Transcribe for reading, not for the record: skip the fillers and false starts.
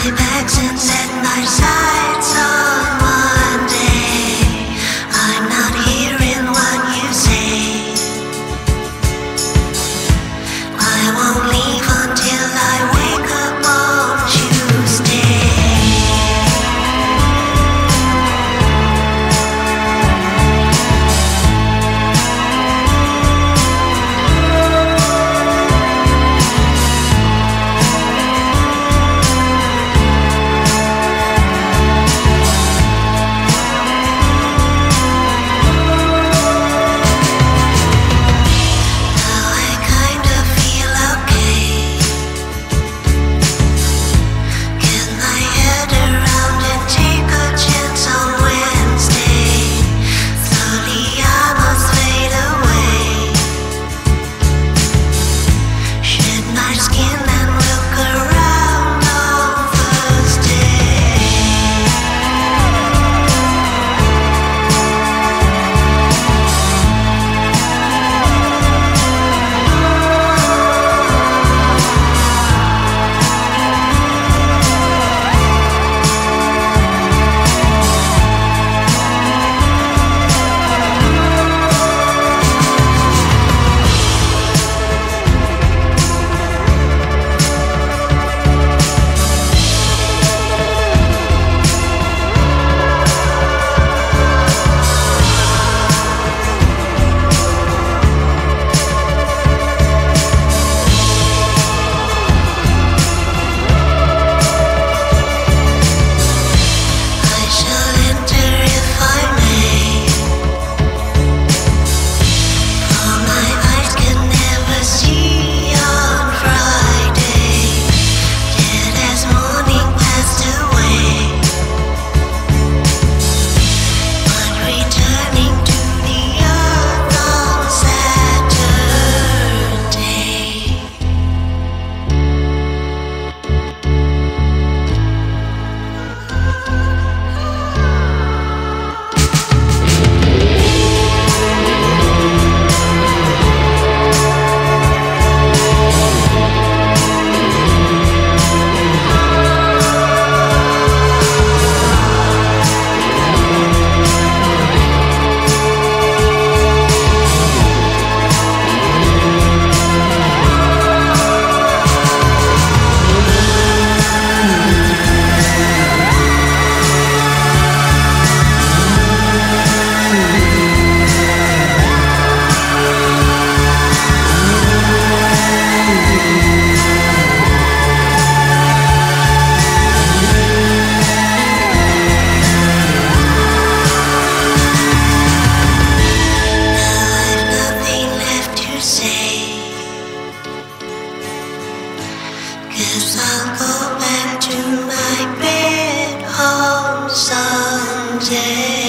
I'll go back to my bed home someday.